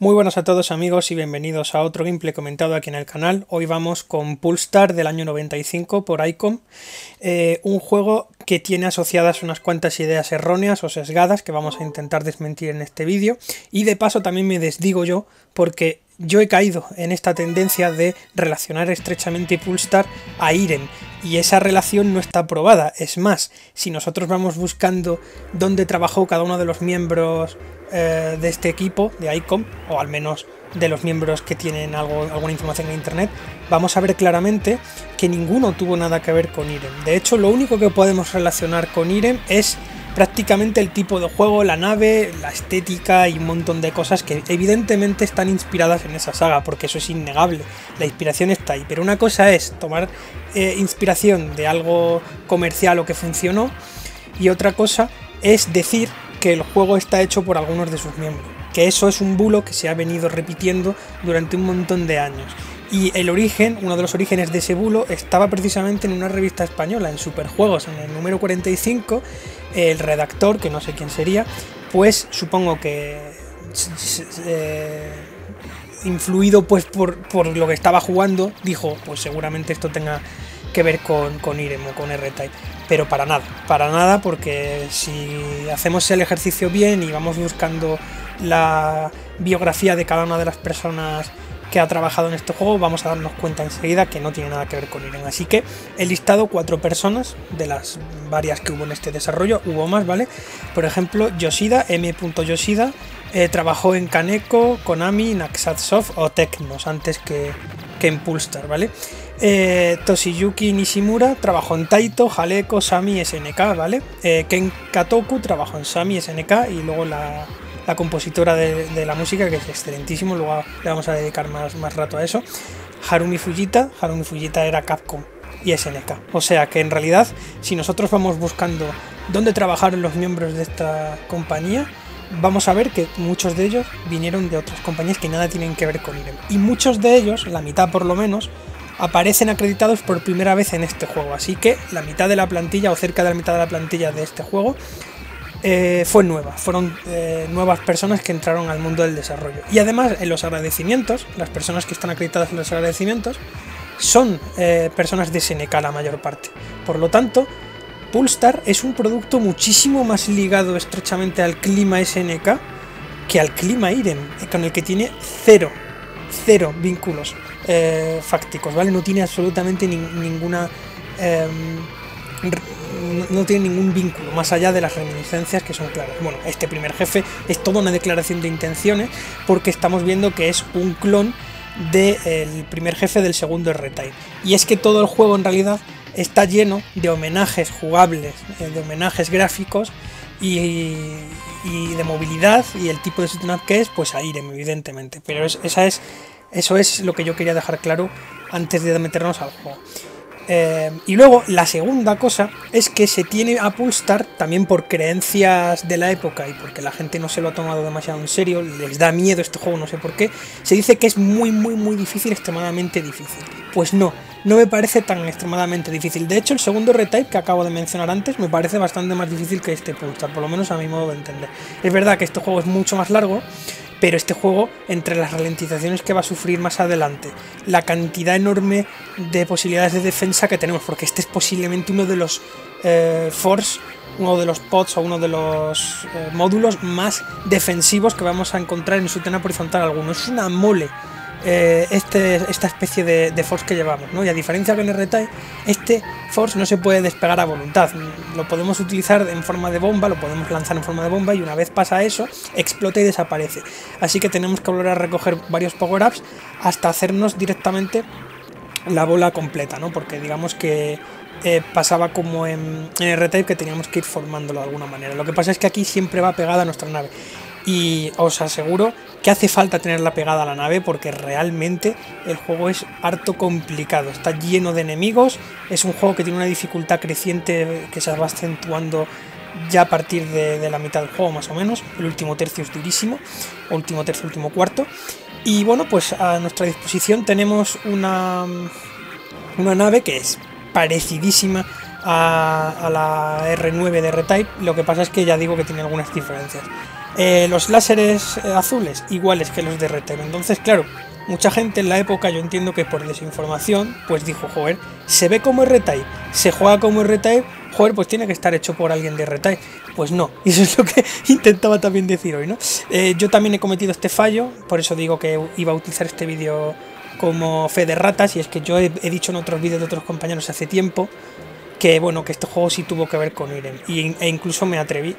Muy buenas a todos amigos y bienvenidos a otro gameplay comentado aquí en el canal. Hoy vamos con Pulstar del año 95 por Aicom, un juego que tiene asociadas unas cuantas ideas erróneas o sesgadas que vamos a intentar desmentir en este vídeo, y de paso también me desdigo yo porque yo he caído en esta tendencia de relacionar estrechamente Pulstar a Irem. Y esa relación no está probada. Es más, si nosotros vamos buscando dónde trabajó cada uno de los miembros de este equipo, de Aicom, o al menos de los miembros que tienen alguna información en internet, vamos a ver claramente que ninguno tuvo nada que ver con Irem. De hecho, lo único que podemos relacionar con Irem es prácticamente el tipo de juego, la nave, la estética y un montón de cosas que evidentemente están inspiradas en esa saga, porque eso es innegable, la inspiración está ahí. Pero una cosa es tomar inspiración de algo comercial o que funcionó, y otra cosa es decir que el juego está hecho por algunos de sus miembros, que eso es un bulo que se ha venido repitiendo durante un montón de años. Y el origen, uno de los orígenes de ese bulo, estaba precisamente en una revista española, en Superjuegos, en el número 45, el redactor, que no sé quién sería, pues supongo que influido pues por lo que estaba jugando, dijo, pues seguramente esto tenga que ver con Irem o con R-Type, pero para nada, porque si hacemos el ejercicio bien y vamos buscando la biografía de cada una de las personas que ha trabajado en este juego, vamos a darnos cuenta enseguida que no tiene nada que ver con Irem. Así que he listado 4 personas de las varias que hubo en este desarrollo, hubo más, ¿vale? Por ejemplo, Yoshida, M. Yoshida, trabajó en Kaneko, Konami, Naxat Soft o Tecnos antes que en Pulstar, ¿vale? Toshiyuki Nishimura trabajó en Taito, Haleko, Sami, SNK, ¿vale? Ken Katoku trabajó en Sami, SNK, y luego la compositora de la música, que es excelentísimo, luego le vamos a dedicar más rato a eso. Harumi Fujita era Capcom y SNK, o sea que en realidad si nosotros vamos buscando dónde trabajaron los miembros de esta compañía, vamos a ver que muchos de ellos vinieron de otras compañías que nada tienen que ver con Irem, y muchos de ellos, la mitad por lo menos, aparecen acreditados por primera vez en este juego, así que la mitad de la plantilla o cerca de la mitad de la plantilla de este juego fueron nuevas personas que entraron al mundo del desarrollo. Y además en los agradecimientos, las personas que están acreditadas en los agradecimientos son personas de SNK la mayor parte. Por lo tanto, Pulstar es un producto muchísimo más ligado estrechamente al clima SNK que al clima Irem, con el que tiene cero vínculos fácticos, ¿vale? No tiene absolutamente ninguna... No tiene ningún vínculo, más allá de las reminiscencias que son claras. Bueno, este primer jefe es toda una declaración de intenciones, porque estamos viendo que es un clon del primer jefe del segundo R-Type. Y es que todo el juego en realidad está lleno de homenajes jugables, de homenajes gráficos y de movilidad, y el tipo de setup que es, pues a Irem, evidentemente. Pero eso es lo que yo quería dejar claro antes de meternos al juego. Y luego la segunda cosa es que se tiene a Pulstar también por creencias de la época y porque la gente no se lo ha tomado demasiado en serio, les da miedo este juego, no sé por qué. Se dice que es muy difícil, extremadamente difícil. Pues no me parece tan extremadamente difícil. De hecho, el segundo R-Type que acabo de mencionar antes me parece bastante más difícil que este Pulstar, por lo menos a mi modo de entender. Es verdad que este juego es mucho más largo, pero este juego, entre las ralentizaciones que va a sufrir más adelante, la cantidad enorme de posibilidades de defensa que tenemos, porque este es posiblemente uno de los force, uno de los pods o uno de los módulos más defensivos que vamos a encontrar en su tena horizontal alguno. Es una mole esta especie de force que llevamos, ¿no? Y a diferencia que en R-Type, este force no se puede despegar a voluntad, lo podemos utilizar en forma de bomba, lo podemos lanzar en forma de bomba, y una vez pasa eso, explota y desaparece. Así que tenemos que volver a recoger varios power-ups hasta hacernos directamente la bola completa, ¿no? Porque digamos que pasaba como en R-Type, que teníamos que ir formándolo de alguna manera. Lo que pasa es que aquí siempre va pegada a nuestra nave. Y os aseguro que hace falta tenerla pegada a la nave, porque realmente el juego es harto complicado, está lleno de enemigos, es un juego que tiene una dificultad creciente que se va acentuando ya a partir de la mitad del juego más o menos. El último tercio es durísimo, último cuarto. Y bueno, pues a nuestra disposición tenemos una nave que es parecidísima a la R9 de R-Type, lo que pasa es que ya digo que tiene algunas diferencias. los láseres azules iguales que los de R-Type. Entonces, claro, mucha gente en la época, yo entiendo que por desinformación, pues dijo, joder, se ve como R-Type, se juega como R-Type, joder, pues tiene que estar hecho por alguien de R-Type. Pues no, y eso es lo que intentaba también decir hoy, ¿no? Yo también he cometido este fallo, por eso digo que iba a utilizar este vídeo como fe de ratas, y es que yo he dicho en otros vídeos de otros compañeros hace tiempo que, bueno, que este juego sí tuvo que ver con Irem, e incluso me atreví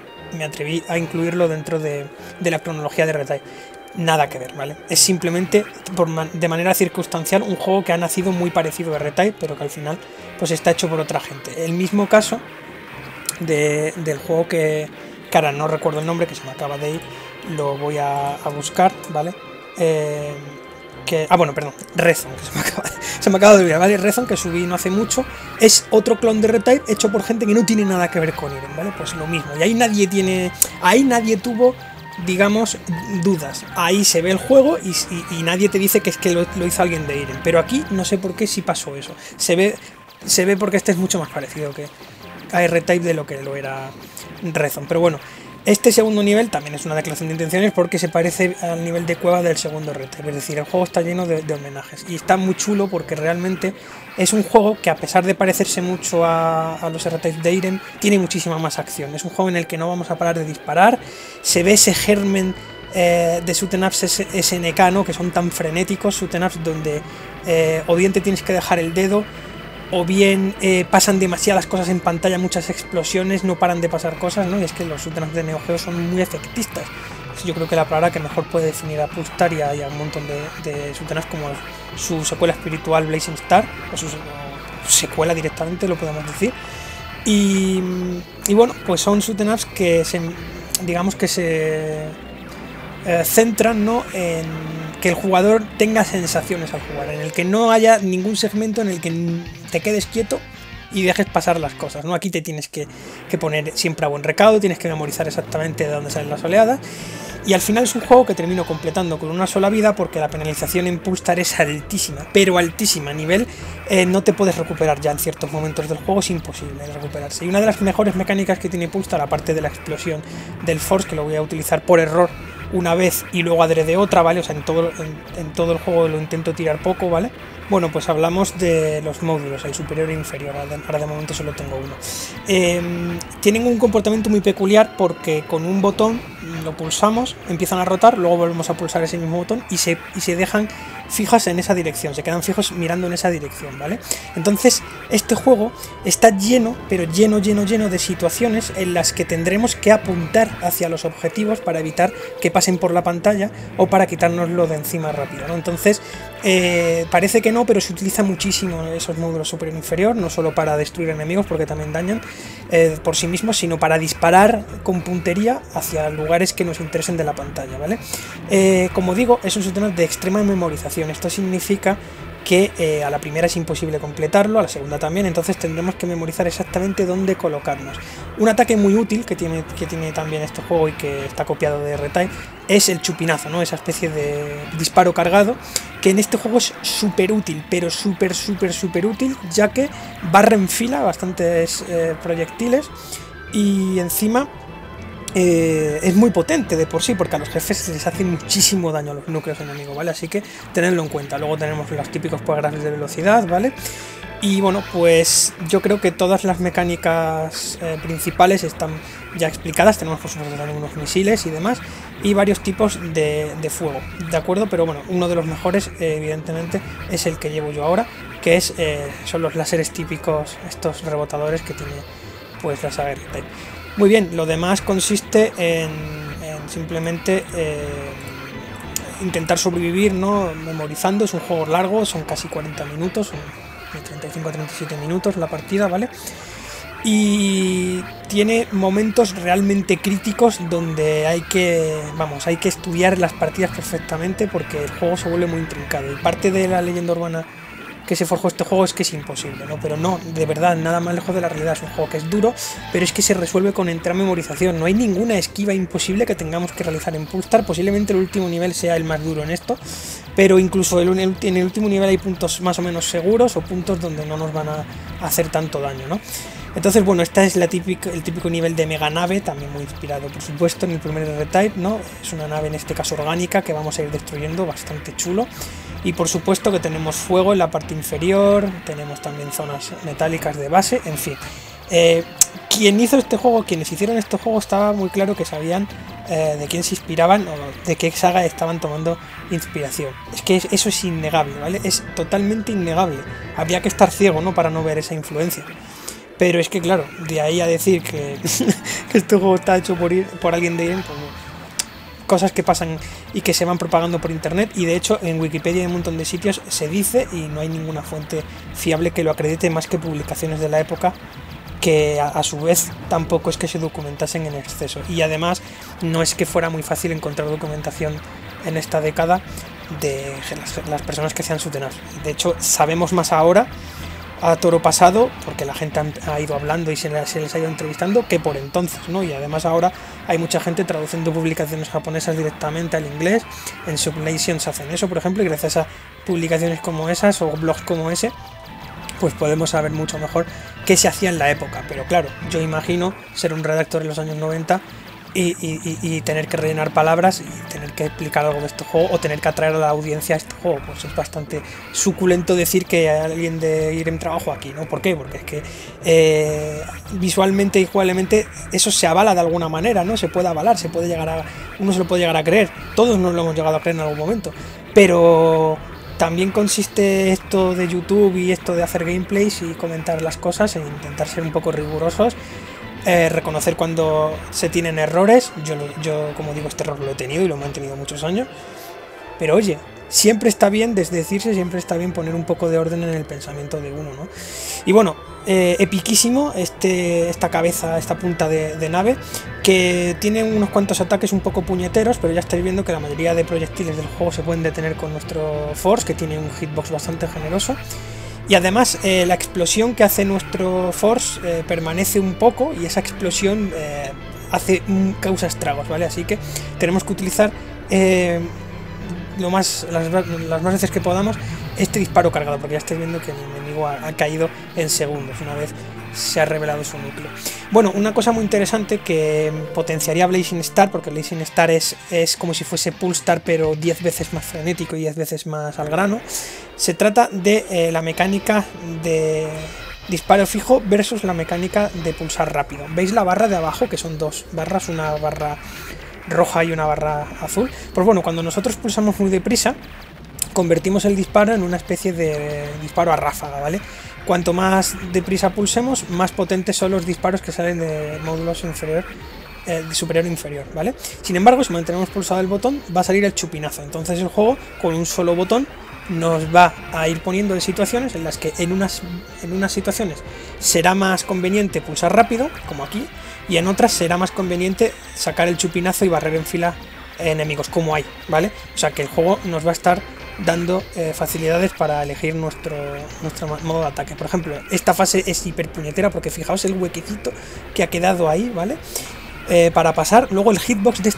a incluirlo dentro de la cronología de R-Type. Nada que ver, ¿vale? Es simplemente de manera circunstancial un juego que ha nacido muy parecido a R-Type, pero que al final pues está hecho por otra gente. El mismo caso del juego que ahora no recuerdo el nombre, que se me acaba de ir, lo voy a buscar, ¿vale? Bueno, perdón, Rezon, que se me acaba de olvidar, ¿vale? Rezon, que subí no hace mucho, es otro clon de R-Type hecho por gente que no tiene nada que ver con Irem, ¿vale? Pues lo mismo, y ahí nadie tuvo... digamos, dudas. Ahí se ve el juego y nadie te dice que es que lo hizo alguien de Irem. Pero aquí no sé por qué sí pasó eso. Se ve porque este es mucho más parecido que a R-Type de lo que lo era Rezon. Pero bueno, este segundo nivel también es una declaración de intenciones porque se parece al nivel de cueva del segundo R-Type. Es decir, el juego está lleno de homenajes. Y está muy chulo porque realmente es un juego que, a pesar de parecerse mucho a los R-Type de Irem, tiene muchísima más acción. Es un juego en el que no vamos a parar de disparar. Se ve ese germen de shoot'em ups SNK, ¿no? Que son tan frenéticos, shoot'em ups donde o bien te tienes que dejar el dedo, o bien pasan demasiadas cosas en pantalla, muchas explosiones, no paran de pasar cosas, ¿no? Y es que los shoot'em ups de Neo Geo son muy efectistas. Yo creo que la palabra que mejor puede definir a Pulstar y a un montón de shoot'em ups, como su secuela espiritual Blazing Star, o su secuela directamente, lo podemos decir. Y bueno, pues son shoot'em ups que se centran, ¿no?, en que el jugador tenga sensaciones al jugar, en el que no haya ningún segmento en el que te quedes quieto y dejes pasar las cosas, ¿no? Aquí te tienes que poner siempre a buen recaudo, tienes que memorizar exactamente de dónde salen las oleadas, y al final es un juego que termino completando con una sola vida porque la penalización en Pulstar es altísima, pero altísima, a nivel no te puedes recuperar ya en ciertos momentos del juego, es imposible recuperarse. Y una de las mejores mecánicas que tiene Pulstar, aparte de la explosión del Force, que lo voy a utilizar por error una vez y luego adrede otra, ¿vale? O sea, en todo el juego lo intento tirar poco, ¿vale? Bueno, pues hablamos de los módulos, el superior e inferior, ahora de momento solo tengo uno. Tienen un comportamiento muy peculiar porque con un botón lo pulsamos, empiezan a rotar, luego volvemos a pulsar ese mismo botón y se dejan fijas en esa dirección, se quedan fijos mirando en esa dirección, ¿vale? Entonces, este juego está lleno, pero lleno de situaciones en las que tendremos que apuntar hacia los objetivos para evitar que pasen por la pantalla o para quitárnoslo de encima rápido, ¿no? Entonces, parece que no, pero se utiliza muchísimo esos módulos superior e inferior, no solo para destruir enemigos, porque también dañan por sí mismos, sino para disparar con puntería hacia lugares que nos interesen de la pantalla, ¿vale? Como digo, es un shoot'em up de extrema memorización. Esto significa que a la primera es imposible completarlo, a la segunda también, entonces tendremos que memorizar exactamente dónde colocarnos. Un ataque muy útil que tiene también este juego y que está copiado de R-Type es el chupinazo, ¿no? Esa especie de disparo cargado, que en este juego es súper útil, pero súper útil, ya que barre en fila bastantes proyectiles y encima es muy potente de por sí, porque a los jefes se les hace muchísimo daño a los núcleos enemigos, ¿vale? Así que tenedlo en cuenta. Luego tenemos los típicos paragrafios de velocidad, ¿vale? Y bueno, pues yo creo que todas las mecánicas principales están ya explicadas. Tenemos, por supuesto, también unos misiles y demás, y varios tipos de fuego, ¿de acuerdo? Pero bueno, uno de los mejores, evidentemente, es el que llevo yo ahora, que es son los láseres típicos, estos rebotadores que tiene pues la saga R-Type. Muy bien, lo demás consiste en simplemente intentar sobrevivir, ¿no?, memorizando. Es un juego largo, son casi 40 minutos, son de 35 a 37 minutos la partida, ¿vale? Y tiene momentos realmente críticos donde hay que estudiar las partidas perfectamente porque el juego se vuelve muy intrincado. Y parte de la leyenda urbana que se forjó este juego es que es imposible, ¿no? Pero no, de verdad, nada más lejos de la realidad. Es un juego que es duro, pero es que se resuelve con entera memorización. No hay ninguna esquiva imposible que tengamos que realizar en Pulstar. Posiblemente el último nivel sea el más duro en esto, pero incluso en el último nivel hay puntos más o menos seguros o puntos donde no nos van a hacer tanto daño, ¿no? Entonces, bueno, esta es el típico nivel de mega nave, también muy inspirado, por supuesto, en el primer R-Type, ¿no? Es una nave, en este caso orgánica, que vamos a ir destruyendo, bastante chulo. Y por supuesto que tenemos fuego en la parte inferior, tenemos también zonas metálicas de base, en fin. Quienes hicieron estos juegos, estaba muy claro que sabían de quién se inspiraban o de qué saga estaban tomando inspiración. Es que eso es innegable, ¿vale? Es totalmente innegable. Habría que estar ciego, ¿no?, para no ver esa influencia. Pero es que, claro, de ahí a decir que, que este juego está hecho por alguien de Irem, pues, cosas que pasan y que se van propagando por internet, y de hecho en Wikipedia y en un montón de sitios se dice, y no hay ninguna fuente fiable que lo acredite más que publicaciones de la época, que a su vez tampoco es que se documentasen en exceso. Y además no es que fuera muy fácil encontrar documentación en esta década de las personas que hacían su tenar. De hecho, sabemos más ahora, a toro pasado, porque la gente ha ido hablando y se les ha ido entrevistando, que por entonces, ¿no? Y además ahora hay mucha gente traduciendo publicaciones japonesas directamente al inglés. En Shmuplations hacen eso, por ejemplo, y gracias a publicaciones como esas o blogs como ese, pues podemos saber mucho mejor qué se hacía en la época. Pero claro, yo imagino ser un redactor en los años 90 y tener que rellenar palabras y tener que explicar algo de este juego o tener que atraer a la audiencia a este juego. Pues es bastante suculento decir que alguien de Irem trabajó aquí, ¿no? ¿Por qué? Porque es que visualmente y jugablemente eso se avala de alguna manera, ¿no? Se puede avalar, se puede llegar a... uno se lo puede llegar a creer. Todos nos lo hemos llegado a creer en algún momento. Pero... también consiste esto de YouTube y esto de hacer gameplays y comentar las cosas e intentar ser un poco rigurosos, reconocer cuando se tienen errores. Yo, como digo, este error lo he tenido y lo he mantenido muchos años, pero oye, siempre está bien desdecirse, siempre está bien poner un poco de orden en el pensamiento de uno, ¿no? Y bueno, epiquísimo esta cabeza, esta punta de nave, que tiene unos cuantos ataques un poco puñeteros, pero ya estáis viendo que la mayoría de proyectiles del juego se pueden detener con nuestro Force, que tiene un hitbox bastante generoso. Y además la explosión que hace nuestro Force permanece un poco, y esa explosión causa estragos, ¿vale? Así que tenemos que utilizar... las más veces que podamos este disparo cargado, porque ya estáis viendo que el enemigo ha caído en segundos una vez se ha revelado su núcleo. Bueno, una cosa muy interesante que potenciaría Blazing Star, porque Blazing Star es como si fuese Pulstar, pero 10 veces más frenético y 10 veces más al grano. Se trata de la mecánica de disparo fijo versus la mecánica de pulsar rápido. ¿Veis la barra de abajo? Que son dos barras, una barra roja y una barra azul. Pues bueno, cuando nosotros pulsamos muy deprisa, convertimos el disparo en una especie de disparo a ráfaga, ¿vale? Cuanto más deprisa pulsemos, más potentes son los disparos que salen de módulos superior e inferior, ¿vale? Sin embargo, si mantenemos pulsado el botón, va a salir el chupinazo. Entonces el juego, con un solo botón, nos va a ir poniendo en situaciones en las que en unas situaciones será más conveniente pulsar rápido, como aquí, y en otras será más conveniente sacar el chupinazo y barrer en fila enemigos, como hay, ¿vale? O sea que el juego nos va a estar dando facilidades para elegir nuestro modo de ataque. Por ejemplo, esta fase es hiper puñetera, porque fijaos el huequecito que ha quedado ahí, ¿vale? Para pasar. Luego el hitbox de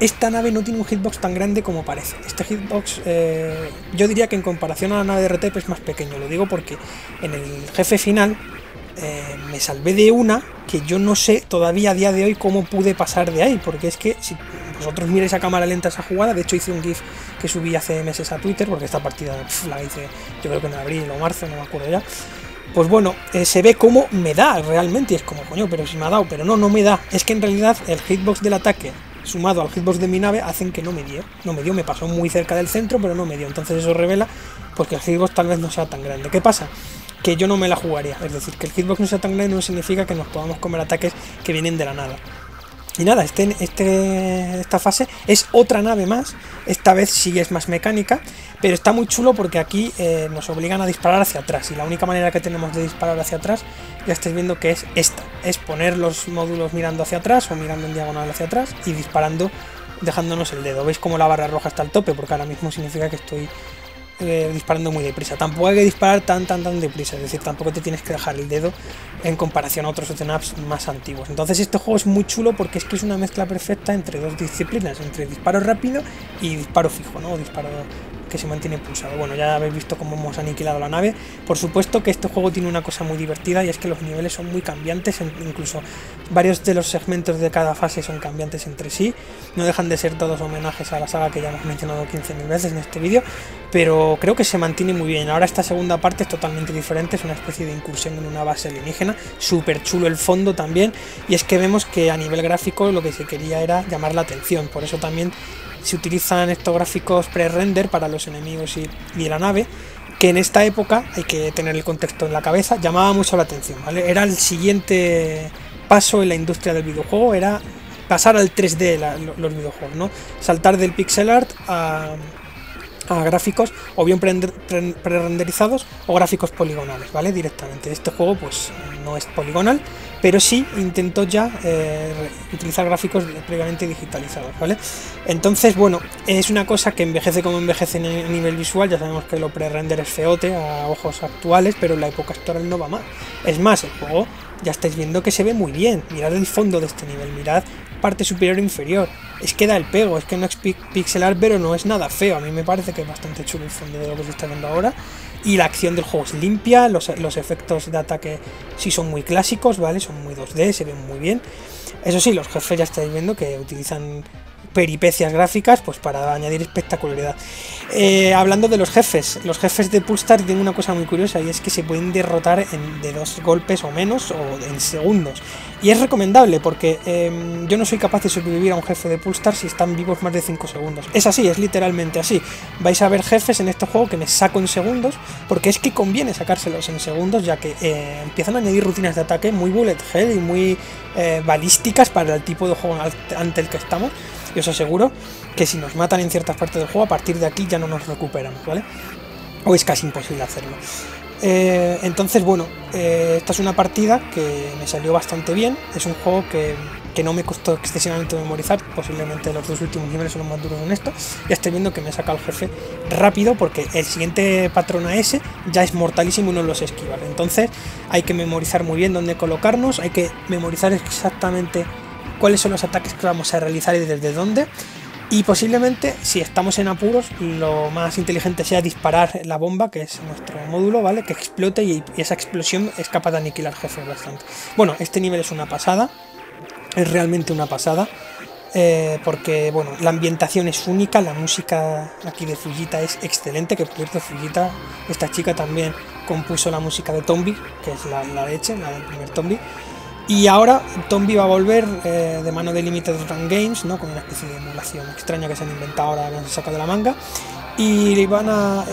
esta nave no tiene un hitbox tan grande como parece. Este hitbox, yo diría que en comparación a la nave de R-Type es más pequeño. Lo digo porque en el jefe final me salvé de una que yo no sé todavía a día de hoy cómo pude pasar de ahí, porque es que si vosotros miráis a cámara lenta esa jugada, de hecho hice un GIF que subí hace meses a Twitter, porque esta partida la hice yo creo que en abril o marzo, no me acuerdo ya. Pues bueno, se ve cómo me da realmente, y es como, coño, pero si me ha dado, pero no me da. Es que en realidad el hitbox del ataque sumado al hitbox de mi nave hacen que no me dio, me pasó muy cerca del centro, pero no me dio. Entonces eso revela pues que el hitbox tal vez no sea tan grande. ¿Qué pasa? Que yo no me la jugaría, es decir, que el hitbox no sea tan grande no significa que nos podamos comer ataques que vienen de la nada. Y nada, esta fase es otra nave más, esta vez sí es más mecánica, pero está muy chulo porque aquí nos obligan a disparar hacia atrás, y la única manera que tenemos de disparar hacia atrás, ya estáis viendo que es esta, es poner los módulos mirando hacia atrás o mirando en diagonal hacia atrás y disparando dejándonos el dedo. ¿Veis cómo la barra roja está al tope? Porque ahora mismo significa que estoy... disparando muy deprisa. Tampoco hay que disparar tan deprisa, es decir, tampoco te tienes que dejar el dedo en comparación a otros shoot'em-ups más antiguos. Entonces este juego es muy chulo porque es que es una mezcla perfecta entre dos disciplinas, entre disparo rápido y disparo fijo, ¿no? O disparo que se mantiene pulsado. Bueno, ya habéis visto cómo hemos aniquilado la nave. Por supuesto que este juego tiene una cosa muy divertida, y es que los niveles son muy cambiantes, incluso varios de los segmentos de cada fase son cambiantes entre sí. No dejan de ser todos homenajes a la saga que ya hemos mencionado 15.000 veces en este vídeo, pero creo que se mantiene muy bien. Ahora esta segunda parte es totalmente diferente, es una especie de incursión en una base alienígena, súper chulo el fondo también, y es que vemos que a nivel gráfico lo que se quería era llamar la atención, por eso también se utilizan estos gráficos pre-render para los enemigos y la nave, que en esta época, hay que tener el contexto en la cabeza, llamaba mucho la atención, ¿vale? Era el siguiente paso en la industria del videojuego, era pasar al 3D los videojuegos, ¿no? Saltar del pixel art a gráficos o bien pre-renderizados o gráficos poligonales, ¿vale? Directamente. Este juego pues no es poligonal, pero sí intentó ya utilizar gráficos previamente digitalizados, ¿vale? Entonces, bueno, es una cosa que envejece como envejece a nivel visual. Ya sabemos que lo pre-render es feote a ojos actuales, pero en la época actual no va mal. Es más, el juego ya estáis viendo que se ve muy bien. Mirad el fondo de este nivel, mirad parte superior e inferior. Es que da el pego, es que no es pixelar, pero no es nada feo. A mí me parece que es bastante chulo el fondo de lo que se está viendo ahora. Y la acción del juego es limpia, los efectos de ataque sí son muy clásicos, ¿vale? Son muy 2D, se ven muy bien. Eso sí, los jefes ya estáis viendo que utilizan peripecias gráficas pues para añadir espectacularidad. Hablando de los jefes de Pulstar tienen una cosa muy curiosa, y es que se pueden derrotar de 2 golpes o menos, o en segundos. Y es recomendable porque yo no soy capaz de sobrevivir a un jefe de Pulstar si están vivos más de 5 segundos. Es así, es literalmente así. Vais a ver jefes en este juego que me saco en segundos, porque es que conviene sacárselos en segundos, ya que empiezan a añadir rutinas de ataque muy bullet hell y muy balísticas para el tipo de juego ante el que estamos. Y os aseguro que si nos matan en ciertas partes del juego, a partir de aquí ya no nos recuperamos, ¿vale? O es casi imposible hacerlo. Entonces, bueno, esta es una partida que me salió bastante bien. Es un juego que no me costó excesivamente memorizar. Posiblemente los 2 últimos niveles son los más duros en esto. Ya estoy viendo que me saca el jefe rápido, porque el siguiente patrón AS ya es mortalísimo y no los esquivar. Entonces hay que memorizar muy bien dónde colocarnos, hay que memorizar exactamente cuáles son los ataques que vamos a realizar y desde dónde. Y posiblemente, si estamos en apuros, lo más inteligente sea disparar la bomba, que es nuestro módulo, ¿vale? Que explote, y esa explosión es capaz de aniquilar jefes bastante. Bueno, este nivel es una pasada, es realmente una pasada, porque, bueno, la ambientación es única, la música aquí de Fujita es excelente, que por cierto Fujita, esta chica también compuso la música de Tombi, que es la leche, la del primer Tombi. Y ahora Tombi va a volver de mano de Limited Run Games, ¿no? Con una especie de emulación extraña que se han inventado ahora, que se han sacado de la manga. Y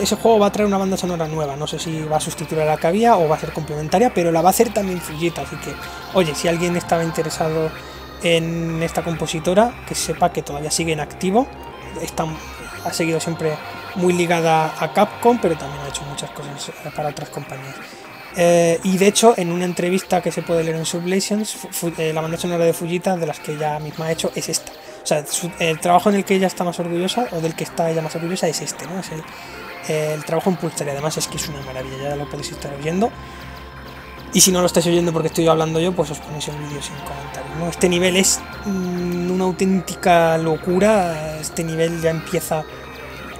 ese juego va a traer una banda sonora nueva. No sé si va a sustituir a la que había o va a ser complementaria, pero la va a hacer también Fujita. Así que, oye, si alguien estaba interesado en esta compositora, que sepa que todavía sigue en activo. Ha seguido siempre muy ligada a Capcom, pero también ha hecho muchas cosas para otras compañías. Y de hecho, en una entrevista que se puede leer en Shmuplations, la banda sonora de Fujita, de las que ella misma ha hecho, es esta. O sea, el trabajo en el que ella está más orgullosa, o del que está ella más orgullosa, es este, ¿no? Es el trabajo en Pulsar, y además es que es una maravilla, ya lo podéis estar oyendo. Y si no lo estáis oyendo porque estoy hablando yo, pues os ponéis el vídeo sin comentarios, ¿no? Este nivel es una auténtica locura. Este nivel ya empieza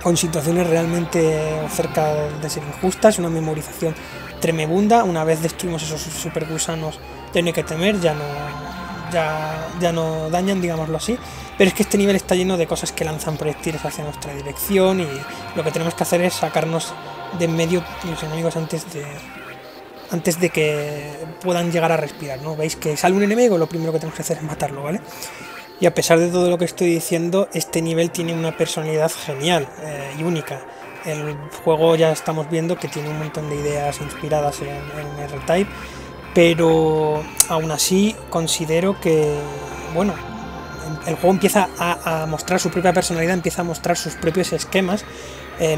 con situaciones realmente cerca de ser injustas, una memorización tremebunda. Una vez destruimos esos super gusanos, ya no hay que temer, ya no dañan, digámoslo así. Pero es que este nivel está lleno de cosas que lanzan proyectiles hacia nuestra dirección, y lo que tenemos que hacer es sacarnos de en medio los enemigos antes de que puedan llegar a respirar, ¿no? Veis que sale un enemigo, lo primero que tenemos que hacer es matarlo, ¿vale? Y a pesar de todo lo que estoy diciendo, este nivel tiene una personalidad genial y única. El juego ya estamos viendo que tiene un montón de ideas inspiradas en R-Type, pero aún así considero que, bueno, el juego empieza a mostrar su propia personalidad, empieza a mostrar sus propios esquemas,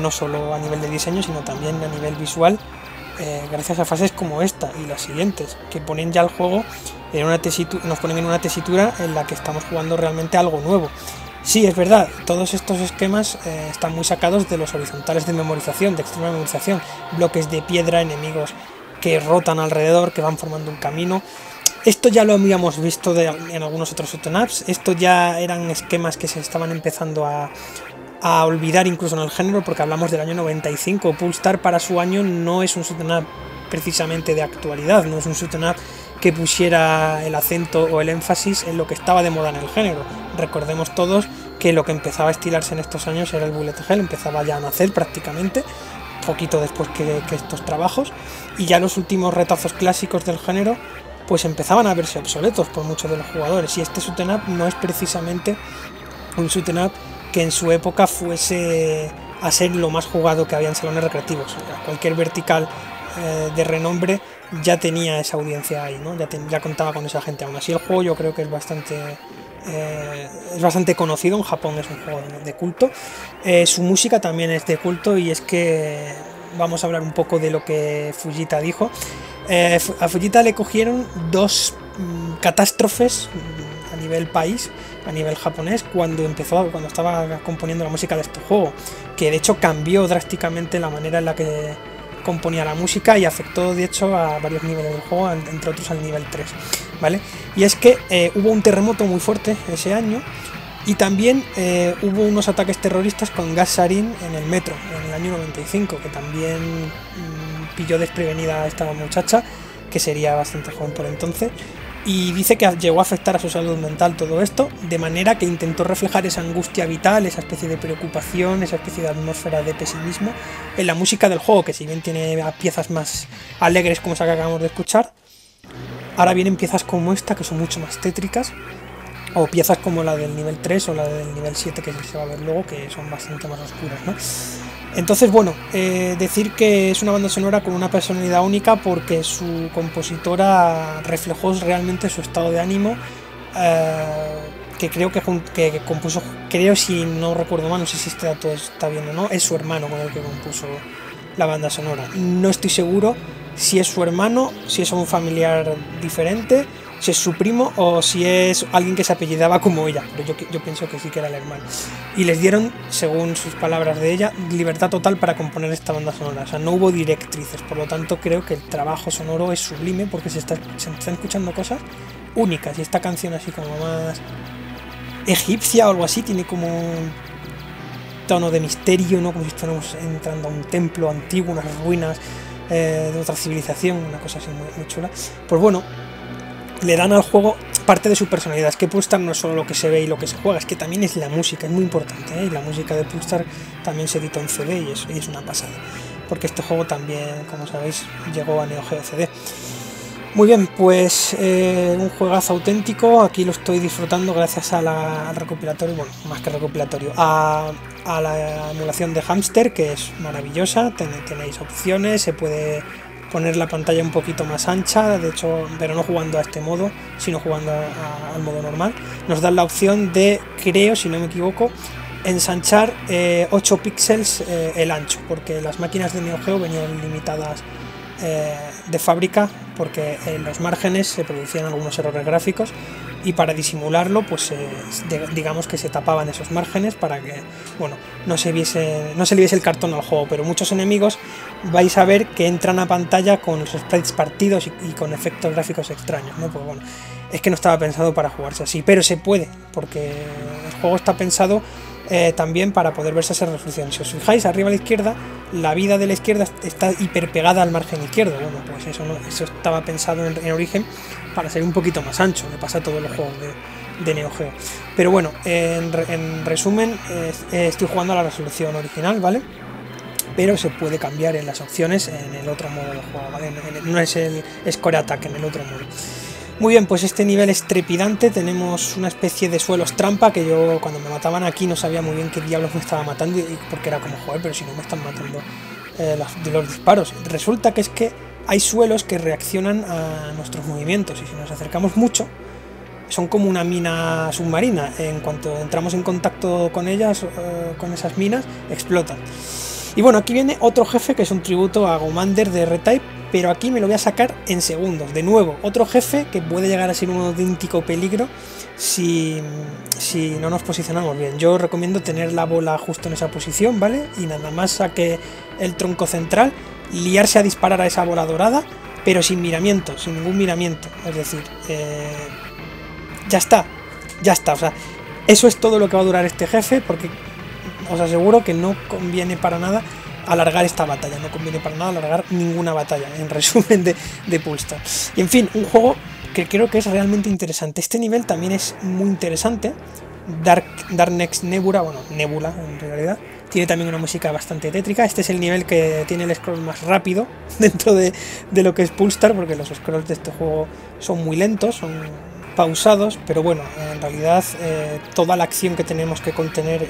no solo a nivel de diseño, sino también a nivel visual, gracias a fases como esta y las siguientes, que ponen ya el juego en una tesitura, nos ponen en una tesitura en la que estamos jugando realmente algo nuevo. Sí, es verdad, todos estos esquemas están muy sacados de los horizontales de memorización, de extrema memorización, bloques de piedra, enemigos que rotan alrededor, que van formando un camino. Esto ya lo habíamos visto en algunos otros shoot'em ups. Esto ya eran esquemas que se estaban empezando a a olvidar incluso en el género, porque hablamos del año 95. Pulstar para su año no es un shoot'em up precisamente de actualidad, no es un shoot'em up que pusiera el acento o el énfasis en lo que estaba de moda en el género. Recordemos todos que lo que empezaba a estilarse en estos años era el bullet hell, empezaba ya a nacer prácticamente, poquito después que estos trabajos, y ya los últimos retazos clásicos del género pues empezaban a verse obsoletos por muchos de los jugadores, y este shoot'em up no es precisamente un shoot'em up que en su época fuese a ser lo más jugado que había en salones recreativos. Cualquier vertical de renombre ya tenía esa audiencia ahí, ¿no? Ya contaba con esa gente. Aún así, el juego yo creo que es bastante conocido. En Japón es un juego de culto. Su música también es de culto, y es que vamos a hablar un poco de lo que Fujita dijo. A Fujita le cogieron dos catástrofes a nivel país, a nivel japonés, cuando estaba componiendo la música de este juego, que de hecho cambió drásticamente la manera en la que componía la música y afectó de hecho a varios niveles del juego, entre otros al nivel 3, ¿vale? Y es que hubo un terremoto muy fuerte ese año, y también hubo unos ataques terroristas con gas sarin en el metro en el año 95, que también pilló desprevenida a esta muchacha, que sería bastante joven por entonces. Y dice que llegó a afectar a su salud mental todo esto, de manera que intentó reflejar esa angustia vital, esa especie de preocupación, esa especie de atmósfera de pesimismo en la música del juego, que si bien tiene piezas más alegres como esa que acabamos de escuchar, ahora vienen piezas como esta, que son mucho más tétricas, o piezas como la del nivel 3 o la del nivel 7, que se va a ver luego, que son bastante más oscuras, ¿no? Entonces, bueno, decir que es una banda sonora con una personalidad única, porque su compositora reflejó realmente su estado de ánimo, que creo que compuso, creo, si no recuerdo mal, no sé si este dato está bien o no, es su hermano con el que compuso la banda sonora. No estoy seguro si es su hermano, si es un familiar diferente, si es su primo o si es alguien que se apellidaba como ella, pero yo pienso que sí que era el hermano. Y les dieron, según sus palabras de ella, libertad total para componer esta banda sonora, o sea, no hubo directrices, por lo tanto creo que el trabajo sonoro es sublime, porque se están escuchando cosas únicas, y esta canción así como más egipcia o algo así, tiene como un tono de misterio, ¿no? Como si estuviéramos entrando a un templo antiguo, unas ruinas de otra civilización, una cosa así muy, muy chula. Pues bueno, le dan al juego parte de su personalidad. Es que Pulstar no es solo lo que se ve y lo que se juega, es que también es la música, es muy importante, ¿eh? Y la música de Pulstar también se editó en CD, y es una pasada, porque este juego también, como sabéis, llegó a Neo Geo CD. Muy bien, pues un juegazo auténtico, aquí lo estoy disfrutando gracias al recopilatorio, bueno, más que recopilatorio, a la emulación de Hamster, que es maravillosa. Tenéis opciones, se puede poner la pantalla un poquito más ancha, de hecho, pero no jugando a este modo, sino jugando al modo normal. Nos dan la opción de, creo, si no me equivoco, ensanchar 8 píxeles el ancho, porque las máquinas de Neo Geo venían limitadas de fábrica, porque en los márgenes se producían algunos errores gráficos, y para disimularlo, pues digamos que se tapaban esos márgenes para que, bueno, no se le viese el cartón al juego. Pero muchos enemigos vais a ver que entran a pantalla con los sprites partidos y con efectos gráficos extraños, ¿no? Pues bueno, es que no estaba pensado para jugarse así, pero se puede, porque el juego está pensado también para poder verse esa resolución. Si os fijáis, arriba a la izquierda, la vida de la izquierda está hiperpegada al margen izquierdo. Bueno, pues eso estaba pensado en origen para ser un poquito más ancho, me pasa a todos los juegos de Neo Geo. Pero bueno, en resumen, estoy jugando a la resolución original, ¿vale? Pero se puede cambiar en las opciones en el otro modo de juego, ¿vale? No es el Score Attack, en el otro modo. Muy bien, pues este nivel es trepidante, tenemos una especie de suelos trampa, que yo cuando me mataban aquí no sabía muy bien qué diablos me estaba matando, y porque era como, joder, pero si no me están matando de los disparos. Resulta que es que hay suelos que reaccionan a nuestros movimientos, y si nos acercamos mucho, son como una mina submarina. En cuanto entramos en contacto con ellas, con esas minas, explotan. Y bueno, aquí viene otro jefe que es un tributo a Gomander de R-Type, pero aquí me lo voy a sacar en segundos. De nuevo, otro jefe que puede llegar a ser un auténtico peligro si no nos posicionamos bien. Yo recomiendo tener la bola justo en esa posición, ¿vale? Y nada más saque el tronco central, liarse a disparar a esa bola dorada, pero sin miramiento, sin ningún miramiento. Es decir, ya está, o sea, eso es todo lo que va a durar este jefe, porque os aseguro que no conviene para nada alargar esta batalla, no conviene para nada alargar ninguna batalla, en resumen de Pulstar. Y en fin, un juego que creo que es realmente interesante. Este nivel también es muy interesante, Darknex Nebula, bueno, Nebula en realidad, tiene también una música bastante tétrica. Este es el nivel que tiene el scroll más rápido dentro de lo que es Pulstar, porque los scrolls de este juego son muy lentos, son pausados, pero bueno, en realidad toda la acción que tenemos que contener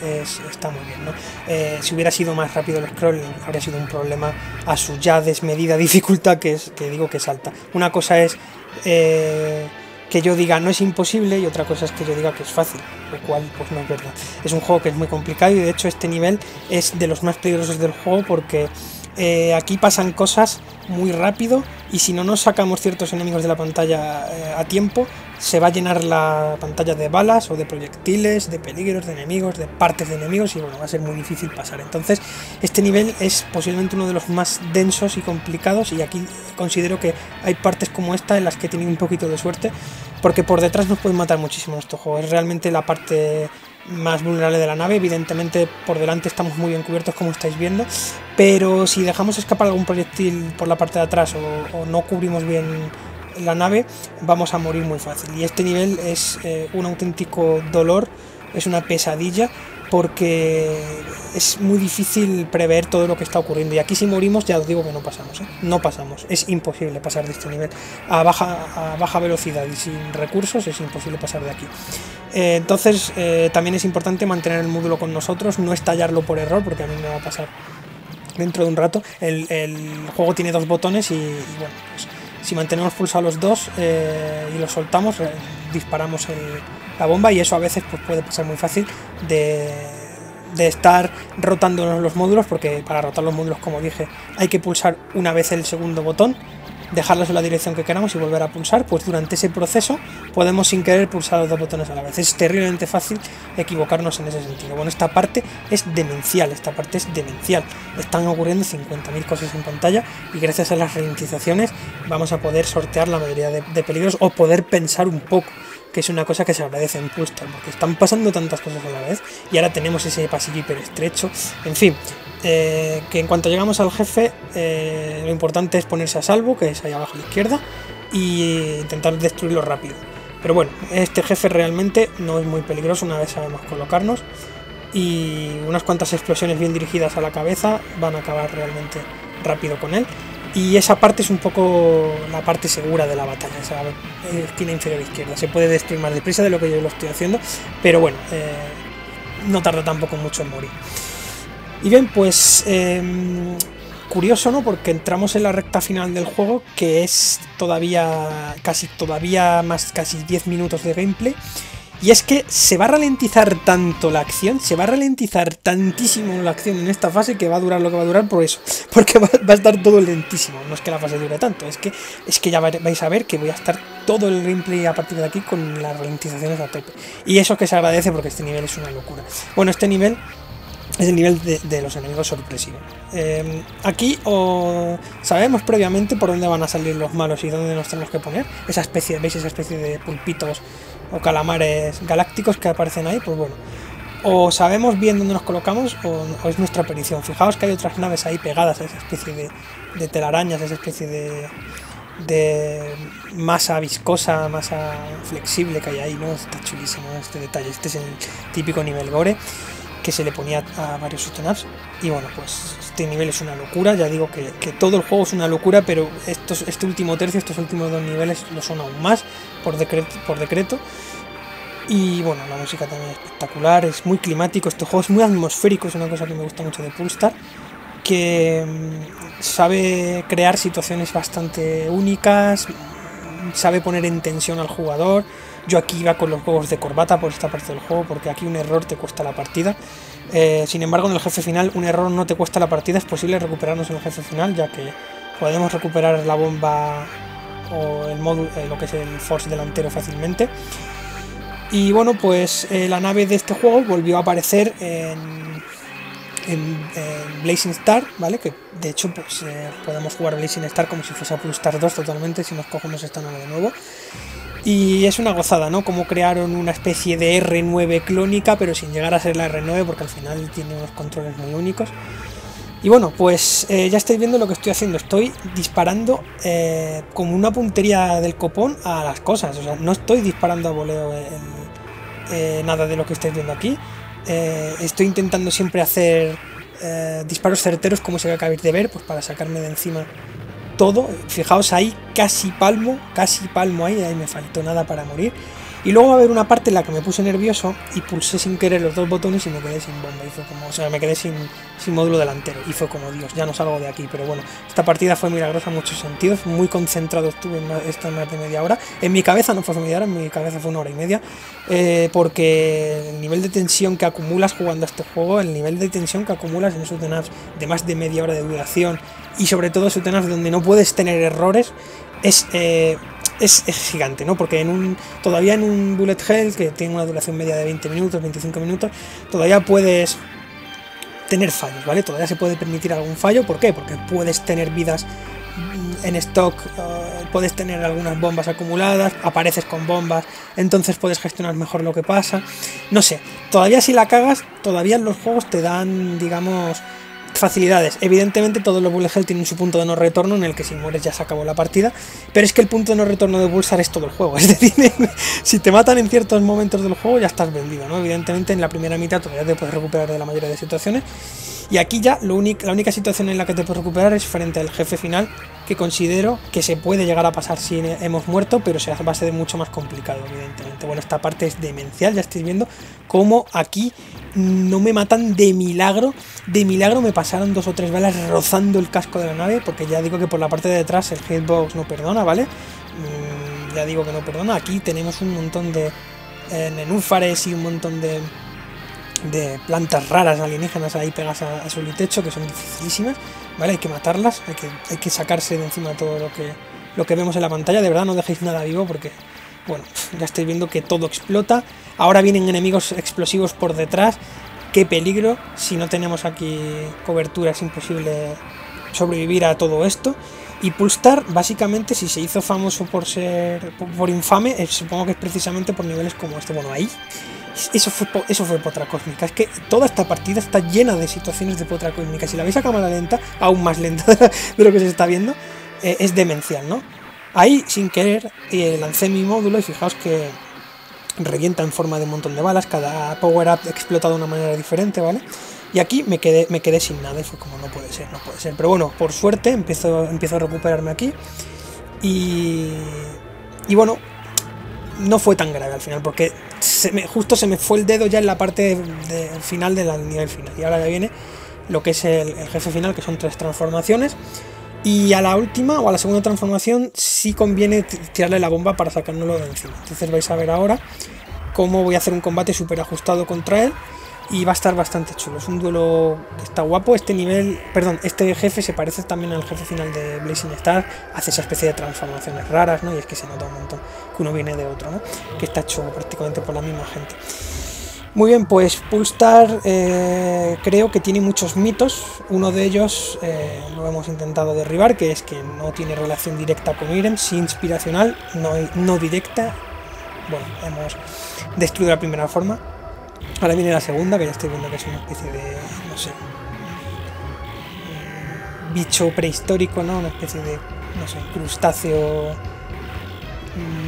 está muy bien, ¿no? Si hubiera sido más rápido el scroll, habría sido un problema a su ya desmedida dificultad, que digo que es alta. Una cosa es que yo diga no es imposible, y otra cosa es que yo diga que es fácil, lo cual pues no es verdad. Es un juego que es muy complicado, y de hecho este nivel es de los más peligrosos del juego, porque aquí pasan cosas muy rápido, y si no nos sacamos ciertos enemigos de la pantalla a tiempo, se va a llenar la pantalla de balas o de proyectiles, de peligros, de enemigos, de partes de enemigos, y bueno, va a ser muy difícil pasar. Entonces este nivel es posiblemente uno de los más densos y complicados, y aquí considero que hay partes como esta en las que tienen un poquito de suerte, porque por detrás nos pueden matar muchísimo en este juego. Es realmente la parte más vulnerable de la nave. Evidentemente por delante estamos muy bien cubiertos, como estáis viendo, pero si dejamos escapar algún proyectil por la parte de atrás o no cubrimos bien la nave, vamos a morir muy fácil. Y este nivel es un auténtico dolor, es una pesadilla, porque es muy difícil prever todo lo que está ocurriendo, y aquí si morimos ya os digo que no pasamos, ¿eh? No pasamos, es imposible pasar de este nivel a baja velocidad y sin recursos, es imposible pasar de aquí. Entonces también es importante mantener el módulo con nosotros, no estallarlo por error, porque a mí me va a pasar dentro de un rato. El juego tiene dos botones, y bueno, pues, si mantenemos pulsados los dos y los soltamos, disparamos la bomba, y eso a veces pues, puede pasar muy fácil de estar rotando los módulos, porque para rotar los módulos, como dije, hay que pulsar una vez el segundo botón, dejarlos en la dirección que queramos y volver a pulsar. Pues durante ese proceso podemos sin querer pulsar los dos botones a la vez. Es terriblemente fácil equivocarnos en ese sentido. Bueno, esta parte es demencial, están ocurriendo 50.000 cosas en pantalla, y gracias a las ralentizaciones vamos a poder sortear la mayoría de peligros, o poder pensar un poco, que es una cosa que se agradece en Pulstar, porque están pasando tantas cosas a la vez, y ahora tenemos ese pasillo hiper estrecho. En fin, que en cuanto llegamos al jefe, lo importante es ponerse a salvo, que es ahí abajo a la izquierda, y intentar destruirlo rápido. Pero bueno, este jefe realmente no es muy peligroso una vez sabemos colocarnos, y unas cuantas explosiones bien dirigidas a la cabeza van a acabar realmente rápido con él. Y esa parte es un poco la parte segura de la batalla, esa esquina inferior izquierda. Se puede destruir más deprisa de lo que yo lo estoy haciendo, pero bueno, no tarda tampoco mucho en morir. Y bien, pues curioso, ¿no? Porque entramos en la recta final del juego, que es todavía casi 10 minutos de gameplay. Y es que se va a ralentizar tanto la acción, se va a ralentizar tantísimo la acción en esta fase, que va a durar lo que va a durar por eso, porque va a estar todo lentísimo. No es que la fase dure tanto, es que ya vais a ver que voy a estar todo el gameplay a partir de aquí con las ralentizaciones a tope. Y eso que se agradece, porque este nivel es una locura. Bueno, este nivel es el nivel de los enemigos sorpresivos. Aquí sabemos previamente por dónde van a salir los malos y dónde nos tenemos que poner. ¿Veis esa especie de pulpitos o calamares galácticos que aparecen ahí? Pues bueno, o sabemos bien dónde nos colocamos, o es nuestra perdición. Fijaos que hay otras naves ahí pegadas a esa especie de telarañas, a esa especie de masa viscosa, masa flexible que hay ahí, ¿no? Está chulísimo este detalle. Este es el típico nivel gore que se le ponía a varios shoot'em ups, y bueno, pues este nivel es una locura. Ya digo que todo el juego es una locura, pero este último tercio, estos últimos dos niveles lo son aún más por decreto. Y bueno, la música también es espectacular, es muy climático, este juego es muy atmosférico, es una cosa que me gusta mucho de Pulstar, que sabe crear situaciones bastante únicas, sabe poner en tensión al jugador. Yo aquí iba con los juegos de corbata por esta parte del juego, porque aquí un error te cuesta la partida. Sin embargo, en el jefe final un error no te cuesta la partida, es posible recuperarnos en el jefe final, ya que podemos recuperar la bomba o el módulo, lo que es el force delantero, fácilmente. Y bueno, pues la nave de este juego volvió a aparecer en Blazing Star, ¿vale? Que de hecho pues podemos jugar Blazing Star como si fuese a Pulstar 2 totalmente, si nos cogemos esta nave de nuevo. Y es una gozada, ¿no? Como crearon una especie de R9 clónica, pero sin llegar a ser la R9, porque al final tiene unos controles muy únicos. Y bueno, pues ya estáis viendo lo que estoy haciendo. Estoy disparando como una puntería del copón a las cosas. O sea, no estoy disparando a voleo nada de lo que estáis viendo aquí. Estoy intentando siempre hacer disparos certeros, como se acabáis de ver, pues para sacarme de encima todo. Fijaos ahí, casi palmo ahí. Ahí me faltó nada para morir. Y luego va a haber una parte en la que me puse nervioso y pulsé sin querer los dos botones y me quedé sin bomba, y fue como, o sea, me quedé sin módulo delantero, y fue como, Dios, ya no salgo de aquí. Pero bueno, esta partida fue milagrosa en muchos sentidos, muy concentrado estuve en esta más de media hora, en mi cabeza no fue media hora, en mi cabeza fue una hora y media, porque el nivel de tensión que acumulas jugando a este juego, el nivel de tensión que acumulas en shoot'em ups de más de media hora de duración, y sobre todo shoot'em ups donde no puedes tener errores, es gigante, ¿no? Porque todavía en un bullet hell, que tiene una duración media de 20 minutos, 25 minutos, todavía puedes tener fallos, ¿vale? Todavía se puede permitir algún fallo. ¿Por qué? Porque puedes tener vidas en stock, puedes tener algunas bombas acumuladas, apareces con bombas, entonces puedes gestionar mejor lo que pasa. No sé, todavía si la cagas, todavía los juegos te dan, digamos, facilidades. Evidentemente todos los bullet hell tienen su punto de no retorno en el que si mueres ya se acabó la partida, pero es que el punto de no retorno de Pulsar es todo el juego, es decir, si te matan en ciertos momentos del juego ya estás vendido, ¿no? Evidentemente en la primera mitad todavía te puedes recuperar de la mayoría de situaciones, y aquí ya la única situación en la que te puedes recuperar es frente al jefe final, que considero que se puede llegar a pasar si hemos muerto, pero se va a ser mucho más complicado, evidentemente. Bueno, esta parte es demencial, ya estáis viendo cómo aquí no me matan de milagro. De milagro me pasaron 2 o 3 balas rozando el casco de la nave, porque ya digo que por la parte de detrás el hitbox no perdona, ¿vale? Ya digo que no perdona. Aquí tenemos un montón de nenúfares y un montón de plantas raras alienígenas ahí pegas a solitecho, que son dificilísimas, ¿vale? Hay que matarlas, hay que sacarse de encima todo lo que vemos en la pantalla. De verdad, no dejéis nada vivo porque, bueno, ya estáis viendo que todo explota. Ahora vienen enemigos explosivos por detrás. Qué peligro, si no tenemos aquí cobertura es imposible sobrevivir a todo esto. Y Pulstar, básicamente, si se hizo famoso por infame, supongo que es precisamente por niveles como este. Bueno, ahí eso fue potra cósmica. Es que toda esta partida está llena de situaciones de potra cósmica. Si la veis a cámara lenta, aún más lenta de lo que se está viendo, es demencial, ¿no? Ahí, sin querer, lancé mi módulo y fijaos que revienta en forma de un montón de balas. Cada power-up explota de una manera diferente, ¿vale? Y aquí me quedé sin nada y fue como, no puede ser, no puede ser. Pero bueno, por suerte empiezo a recuperarme aquí. Y bueno, no fue tan grave al final, porque justo se me fue el dedo ya en la parte final del nivel final. Y ahora ya viene lo que es el jefe final, que son 3 transformaciones. Y a la última o a la segunda transformación sí conviene tirarle la bomba para sacárnoslo de encima. Entonces vais a ver ahora cómo voy a hacer un combate súper ajustado contra él. Y va a estar bastante chulo. Es un duelo que está guapo. Este jefe se parece también al jefe final de Blazing Star. Hace esa especie de transformaciones raras, ¿no? Y es que se nota un montón que uno viene de otro, ¿no? Que está hecho prácticamente por la misma gente. Muy bien, pues Pulstar creo que tiene muchos mitos. Uno de ellos lo hemos intentado derribar, que es que no tiene relación directa con Irem, sí inspiracional, no directa. Bueno, hemos destruido la primera forma. Ahora viene la segunda, que ya estoy viendo que es una especie de, no sé, bicho prehistórico, ¿no? Una especie de, no sé, crustáceo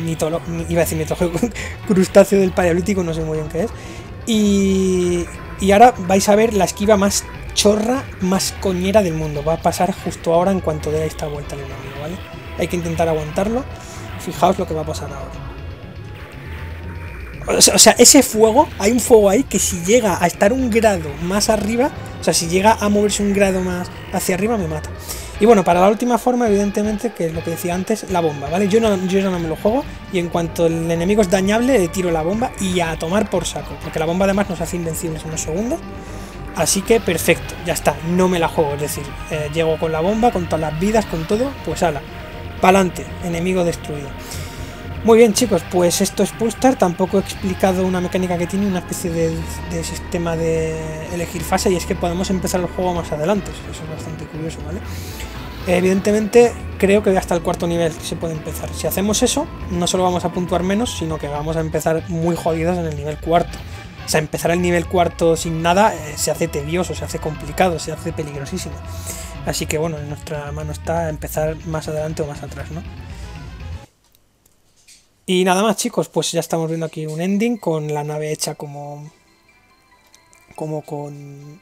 mitológico, crustáceo del paleolítico, no sé muy bien qué es. Y ahora vais a ver la esquiva más chorra, más coñera del mundo. Va a pasar justo ahora en cuanto dé esta vuelta al enemigo, ¿vale? Hay que intentar aguantarlo. Fijaos lo que va a pasar ahora. O sea, ese fuego, hay un fuego ahí que si llega a estar un grado más arriba, o sea, si llega a moverse un grado más hacia arriba, me mata. Y bueno, para la última forma, evidentemente, que es lo que decía antes, la bomba, ¿vale? Yo ya no me lo juego, y en cuanto el enemigo es dañable, le tiro la bomba y a tomar por saco, porque la bomba además nos hace invencibles unos segundos. Así que perfecto, ya está, no me la juego, es decir, llego con la bomba, con todas las vidas, con todo, pues ala, pa'lante, enemigo destruido. Muy bien, chicos, pues esto es Pulstar. Tampoco he explicado una mecánica que tiene, una especie de sistema de elegir fase, y es que podemos empezar el juego más adelante. Eso es bastante curioso, ¿vale? Evidentemente, creo que hasta el cuarto nivel se puede empezar. Si hacemos eso, no solo vamos a puntuar menos, sino que vamos a empezar muy jodidos en el nivel cuarto. O sea, empezar el nivel cuarto sin nada se hace tedioso, se hace complicado, se hace peligrosísimo. Así que bueno, en nuestra mano está empezar más adelante o más atrás, ¿no? Y nada más, chicos, pues ya estamos viendo aquí un ending con la nave hecha como con...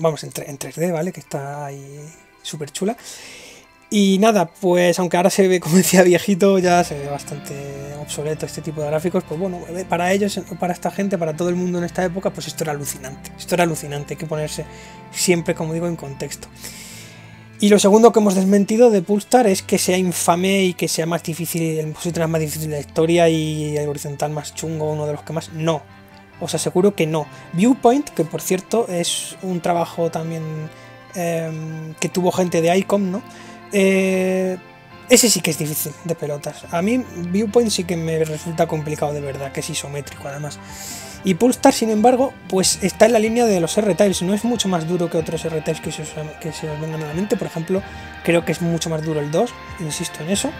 vamos, en 3D, ¿vale? Que está ahí súper chula. Y nada, pues aunque ahora se ve, como decía, viejito, ya se ve bastante obsoleto este tipo de gráficos, pues bueno, para ellos, para esta gente, para todo el mundo en esta época, pues esto era alucinante. Esto era alucinante, hay que ponerse siempre, como digo, en contexto. Y lo segundo que hemos desmentido de Pulstar es que sea infame y que sea más difícil, el puzzle más difícil de la historia y el horizontal más chungo, uno de los que más... No, os aseguro que no. Viewpoint, que por cierto es un trabajo también que tuvo gente de Aicom, ¿no? Ese sí que es difícil de pelotas. A mí Viewpoint sí que me resulta complicado de verdad, que es isométrico además. Y Pulstar, sin embargo, pues está en la línea de los R-Types. No es mucho más duro que otros R-Types que se os vengan a la mente. Por ejemplo, creo que es mucho más duro el 2, insisto en eso.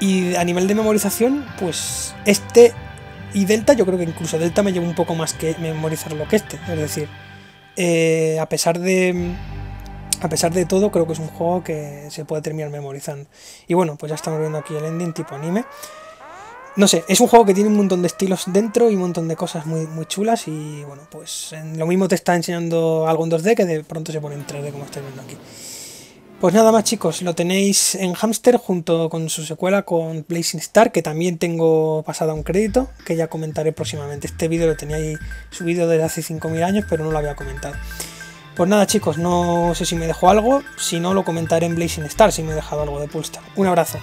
Y a nivel de memorización, pues este y Delta, yo creo que incluso Delta me lleva un poco más que memorizarlo que este. Es decir, a pesar de todo, creo que es un juego que se puede terminar memorizando. Y bueno, pues ya estamos viendo aquí el ending tipo anime. No sé, es un juego que tiene un montón de estilos dentro y un montón de cosas muy, muy chulas. Y bueno, pues lo mismo te está enseñando algo en 2D que de pronto se pone en 3D, como estáis viendo aquí. Pues nada más, chicos, lo tenéis en Hamster junto con su secuela con Blazing Star, que también tengo pasada un crédito, que ya comentaré próximamente. Este vídeo lo tenía ahí subido desde hace 5.000 años, pero no lo había comentado. Pues nada, chicos, no sé si me dejó algo, si no lo comentaré en Blazing Star si me he dejado algo de Pulstar. Un abrazo.